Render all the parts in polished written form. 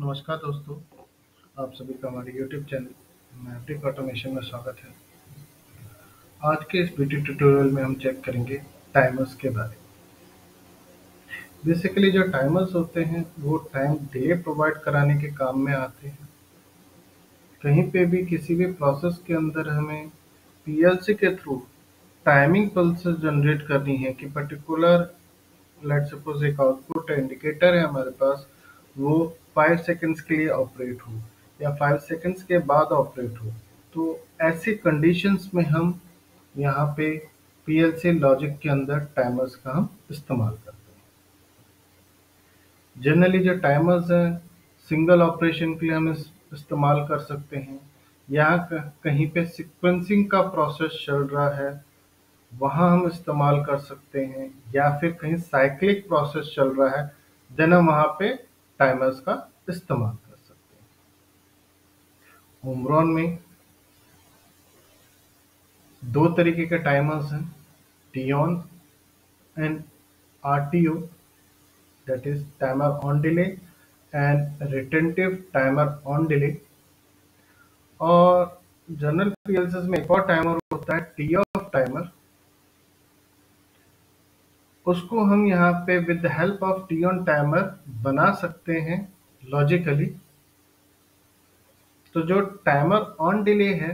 नमस्कार दोस्तों, आप सभी का हमारे YouTube चैनल मैवरिक ऑटोमेशन में स्वागत है। आज के इस वीडियो ट्यूटोरियल में हम चेक करेंगे टाइमर्स के बारे में। बेसिकली जो टाइमर्स होते हैं वो टाइम डिले प्रोवाइड कराने के काम में आते हैं। कहीं पे भी किसी भी प्रोसेस के अंदर हमें PLC के थ्रू टाइमिंग पल्सेस जनरेट करनी है कि पर्टिकुलर लेट सपोज एक आउटपुट इंडिकेटर है हमारे पास, वो 5 सेकंड्स के लिए ऑपरेट हो या 5 सेकंड्स के बाद ऑपरेट हो। तो ऐसे कंडीशंस में हम यहाँ पे PLC लॉजिक के अंदर टाइमर्स का हम इस्तेमाल करते हैं। जनरली जो टाइमर्स हैं सिंगल ऑपरेशन के लिए हम इस्तेमाल कर सकते हैं, या कहीं पे सीक्वेंसिंग का प्रोसेस चल रहा है वहाँ हम इस्तेमाल कर सकते हैं, या फिर कहीं साइक्लिक प्रोसेस चल रहा है देन हम वहाँ पे टाइमर्स का इस्तेमाल कर सकते हैं। ओमरॉन में दो तरीके के टाइमर्स हैं, TON and RTO, that is timer on delay and retentive timer on delay. और जनरल PLCs में एक और टाइमर होता है TOFF टाइमर, उसको हम यहाँ पे with the help of TON timer बना सकते हैं लॉजिकली। तो जो टाइमर ऑन डिले है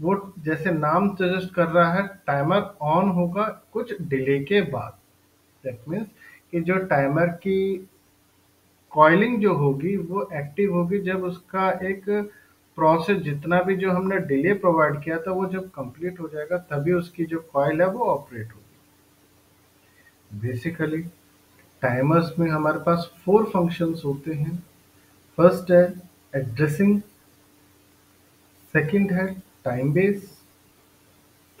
वो जैसे नाम सजेस्ट कर रहा है टाइमर ऑन होगा कुछ डिले के बाद। दैट मीन्स कि जो टाइमर की कॉइलिंग जो होगी वो एक्टिव होगी जब उसका एक प्रोसेस जितना भी जो हमने डिले प्रोवाइड किया था वो जब कंप्लीट हो जाएगा तभी उसकी जो कॉइल है वो ऑपरेट होगी। बेसिकली टाइमर्स में हमारे पास 4 फंक्शंस होते हैं। फर्स्ट है एड्रेसिंग, सेकंड है टाइम बेस,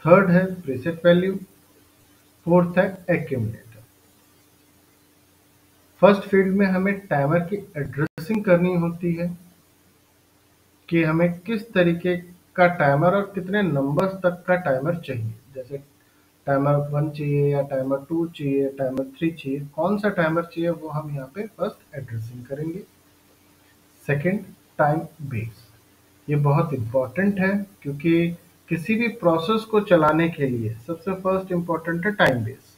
थर्ड है प्रीसेट वैल्यू, फोर्थ है एक्यूमुलेटर। फर्स्ट फील्ड में हमें टाइमर की एड्रेसिंग करनी होती है कि हमें किस तरीके का टाइमर और कितने नंबर्स तक का टाइमर चाहिए, जैसे टाइमर 1 चाहिए या टाइमर 2 चाहिए, टाइमर 3 चाहिए, कौन सा टाइमर चाहिए वो हम यहाँ पे फर्स्ट एड्रेसिंग करेंगे। सेकंड टाइम बेस, ये बहुत इम्पॉर्टेंट है क्योंकि किसी भी प्रोसेस को चलाने के लिए सबसे फर्स्ट इम्पॉर्टेंट है टाइम बेस।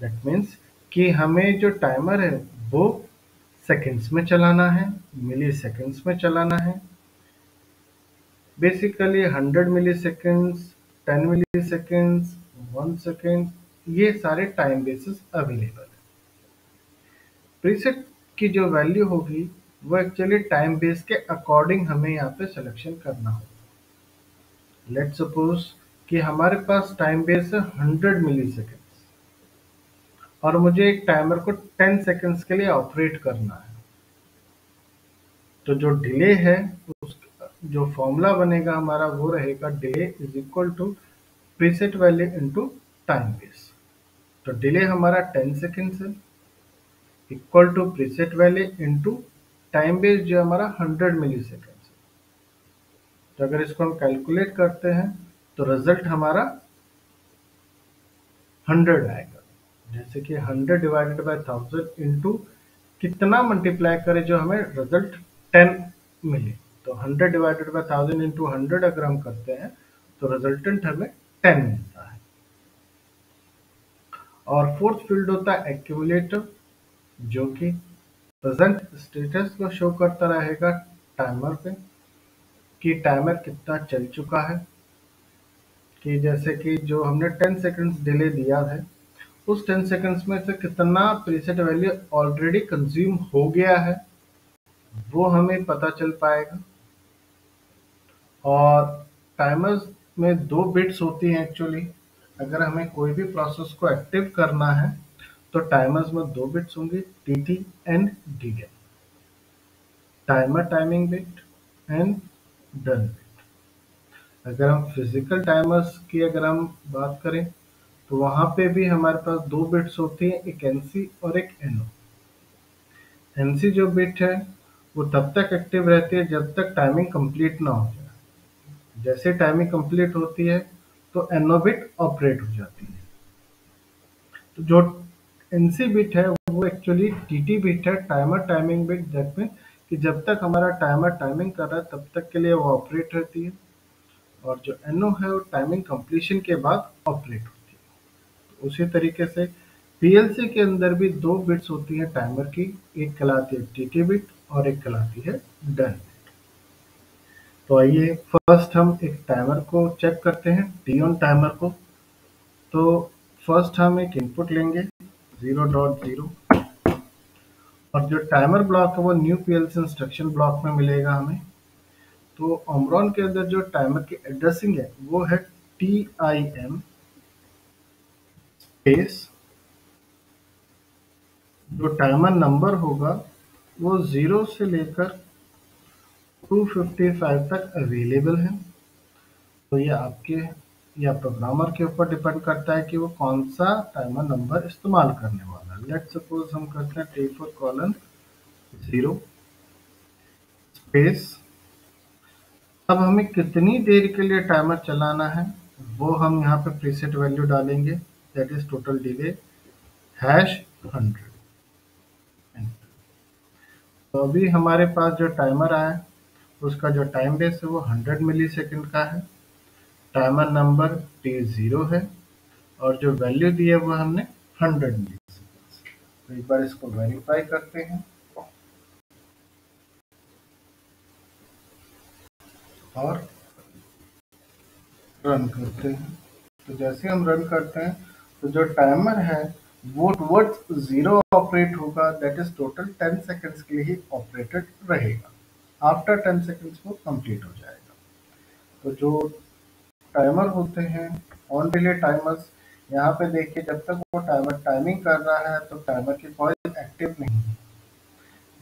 दैट मीन्स कि हमें जो टाइमर है वो सेकंड्स में चलाना है, मिली सेकंड्स में चलाना है। Basically 100 milliseconds, 10 milliseconds, 1 second, ये सारे टाइम बेसिस अवेलेबल है। प्रीसेट की जो वैल्यू होगी वो एक्चुअली टाइम बेस के अकॉर्डिंग हमें यहाँ पे सिलेक्शन करना होगा। लेट सपोज कि हमारे पास टाइम बेस है 100 मिली सेकेंड्स और मुझे एक टाइमर को 10 सेकेंड्स के लिए ऑपरेट करना है, तो जो डिले है उसका जो फॉर्मूला बनेगा हमारा वो रहेगा delay is equal to preset value into time base. तो डिले हमारा 10 सेकेंड्स है equal to preset value into time base जो हमारा 100 मिली सेकेंड्स है। तो अगर इसको हम कैलकुलेट करते हैं तो रिजल्ट हमारा 100 आएगा, जैसे कि 100 डिवाइडेड बाय 1000 इनटू कितना मल्टीप्लाई करें जो हमें रिजल्ट 10 मिले। तो 100 डिवाइडेड बाय 1000 इनटू 100 अगर हम करते हैं तो रिजल्टेंट हमें 10 मिलता है। और फोर्थ फील्ड होता है एक्यूमुलेटर, जो कि प्रेजेंट स्टेटस को शो करता रहेगा टाइमर पे कि टाइमर कितना चल चुका है। कि जैसे कि जो हमने 10 सेकंड्स डिले दिया है उस 10 सेकंड्स में से कितना प्रीसेट वैल्यू ऑलरेडी कंज्यूम हो गया है वो हमें पता चल पाएगा। और टाइमर्स में 2 बिट्स होती हैं एक्चुअली, अगर हमें कोई भी प्रोसेस को एक्टिव करना है तो टाइमर्स में 2 बिट्स होंगी, TT and DN, timer timing bit and done bit. अगर हम फिजिकल टाइमर्स की अगर हम बात करें तो वहाँ पे भी हमारे पास 2 बिट्स होती हैं, एक NC और एक NO। NC जो बिट है वो तब तक एक्टिव रहती है जब तक टाइमिंग कंप्लीट ना हो जाए, जैसे टाइमिंग कंप्लीट होती है तो NO बिट ऑपरेट हो जाती है। तो जो NC बिट है वो एक्चुअली TT बिट है, टाइमर टाइमिंग बिट, दैट में कि जब तक हमारा टाइमर टाइमिंग कर रहा है तब तक के लिए वो ऑपरेट रहती है, और जो NO है वो टाइमिंग कंप्लीशन के बाद ऑपरेट होती है। तो उसी तरीके से PLC के अंदर भी दो बिट्स होती है टाइमर की, एक कहलाती है TT बिट और एक कहलाती है डन बिट। तो आइए फर्स्ट हम एक टाइमर को चेक करते हैं, TON टाइमर को। तो फर्स्ट हम एक इनपुट लेंगे 0.0 और जो टाइमर ब्लॉक है वो न्यू PLC इंस्ट्रक्शन ब्लॉक में मिलेगा हमें। तो ओमरॉन के अंदर जो टाइमर की एड्रेसिंग है वो है TIM स्पेस, जो टाइमर नंबर होगा वो 0 से लेकर 255 तक अवेलेबल है। तो ये आपके या प्रोग्रामर के ऊपर डिपेंड करता है कि वो कौन सा टाइमर नंबर इस्तेमाल करने वाला है। लेट्स सपोज हम करते हैं T4 कॉलन 0 स्पेस। अब हमें कितनी देर के लिए टाइमर चलाना है वो हम यहाँ पे प्रीसेट वैल्यू डालेंगे, दैट इज टोटल डिले #100। तो अभी हमारे पास जो टाइमर आया उसका जो टाइम बेस है वो 100 मिलीसेकंड का है, टाइमर नंबर T0 है और जो वैल्यू दी है वो हमने 100 ली। तो एक बार इसको वेरीफाई करते हैं और रन करते हैं। तो जैसे हम रन करते हैं तो जो टाइमर है वो टुवर्ड्स 0 ऑपरेट होगा, दैट इज टोटल 10 सेकंड्स के लिए ही ऑपरेटेड रहेगा, आफ्टर 10 सेकंड्स वो कंप्लीट हो जाएगा। तो जो टाइमर होते हैं ऑन डिले टाइमर्स, यहाँ पे देखिए जब तक वो टाइमर टाइमिंग कर रहा है तो टाइमर की कॉइल एक्टिव नहीं है,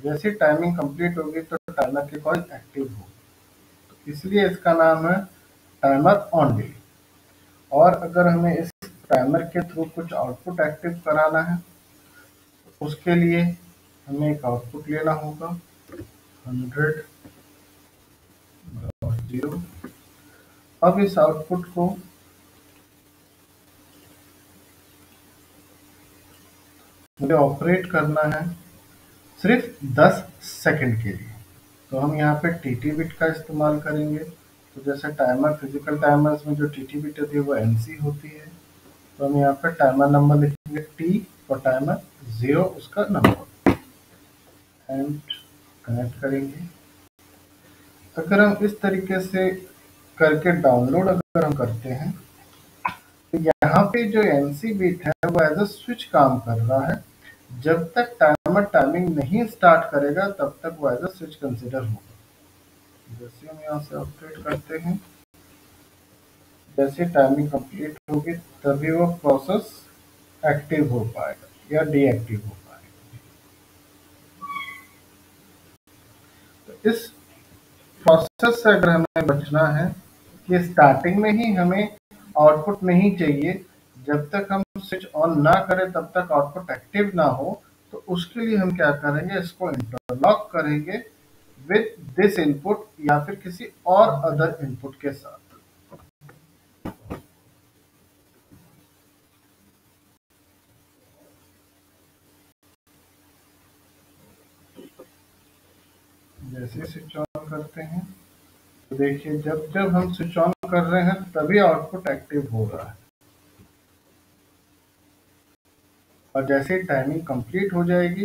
जैसे टाइमिंग कंप्लीट होगी तो टाइमर की कॉइल एक्टिव होगी, तो इसलिए इसका नाम है टाइमर ऑन डिले। और अगर हमें इस टाइमर के थ्रू कुछ आउटपुट एक्टिव कराना है तो उसके लिए हमें एक आउटपुट लेना होगा 100.0। अब इस आउटपुट को मुझे ऑपरेट करना है सिर्फ 10 सेकंड के लिए, तो हम यहाँ पे TT बिट का इस्तेमाल करेंगे। तो जैसे टाइमर फिजिकल टाइमर्स में जो TT बिट होती है वो NC होती है, तो हम यहाँ पे टाइमर नंबर लिखेंगे T और टाइमर 0 उसका नंबर एंड कनेक्ट करेंगे। अगर हम इस तरीके से करके डाउनलोड अगर हम करते हैं तो यहाँ पे जो NC बिट है वो एज अ स्विच काम कर रहा है, जब तक टाइमर टाइमिंग नहीं स्टार्ट करेगा तब तक वो एज अ स्विच कंसिडर होगा। जैसे हम यहाँ से ऑपरेट करते हैं, जैसे टाइमिंग कंप्लीट होगी तभी वो प्रोसेस एक्टिव हो पाएगा या डीएक्टिव हो पाएगा। तो इस प्रोसेस से अगर हमें बचना है कि स्टार्टिंग में ही हमें आउटपुट नहीं चाहिए, जब तक हम स्विच ऑन ना करें तब तक आउटपुट एक्टिव ना हो, तो उसके लिए हम क्या करेंगे, इसको इंटरलॉक करेंगे विद दिस इनपुट या फिर किसी और अदर इनपुट के साथ। जैसे स्विच ऑन करते हैं तो देखिए जब जब हम स्विच ऑन कर रहे हैं तभी आउटपुट एक्टिव हो रहा है, और जैसे टाइमिंग कंप्लीट हो जाएगी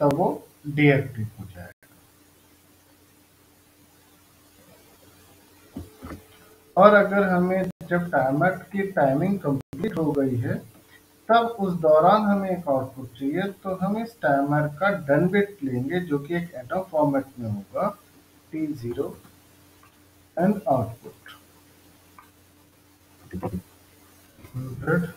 तब वो डीएक्टिव हो जाएगा। और अगर हमें जब टाइमर की टाइमिंग कंप्लीट हो गई है तब उस दौरान हमें एक आउटपुट चाहिए, तो हम इस टाइमर का डन बिट लेंगे जो कि एक एटो फॉर्मेट में होगा T0 एंड आउटपुट 100.1।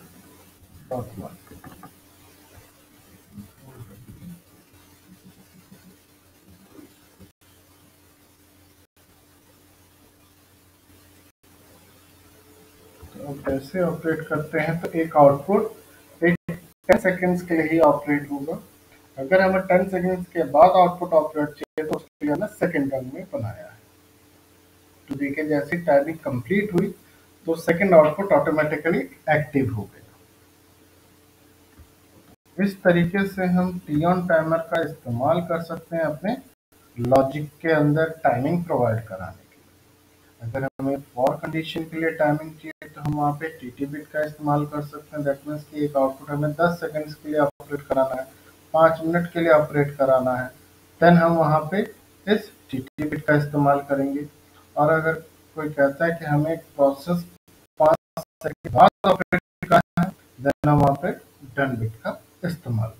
तो अब ऐसे ऑपरेट करते हैं तो एक आउटपुट 10 सेकंड्स के लिए ही ऑपरेट होगा। अगर हमें 10 सेकंड्स के बाद आउटपुट ऑपरेट चाहिए तो उसके लिए हमने सेकंड रन में बनाया है। तो देखिए जैसे टाइमिंग कंप्लीट हुई तो सेकंड आउटपुट ऑटोमेटिकली एक्टिव हो गया। इस तरीके से हम टीऑन टाइमर का इस्तेमाल कर सकते हैं अपने लॉजिक के अंदर टाइमिंग प्रोवाइड कराने के लिए। अगर हमें फॉर कंडीशन के लिए टाइमिंग चाहिए तो हम वहाँ पे टीटी बिट का इस्तेमाल कर सकते हैं। दैट मीन्स कि एक आउटपुट हमें 10 सेकंड्स के लिए ऑपरेट कराना है, 5 मिनट के लिए ऑपरेट कराना है, देन हम वहाँ पे इस टीटी बिट का इस्तेमाल करेंगे। और अगर कोई कहता है कि हमें एक प्रोसेस 5 सेकंड के बाद ऑपरेट करना है, देन हम वहाँ पे डन बिट का इस्तेमाल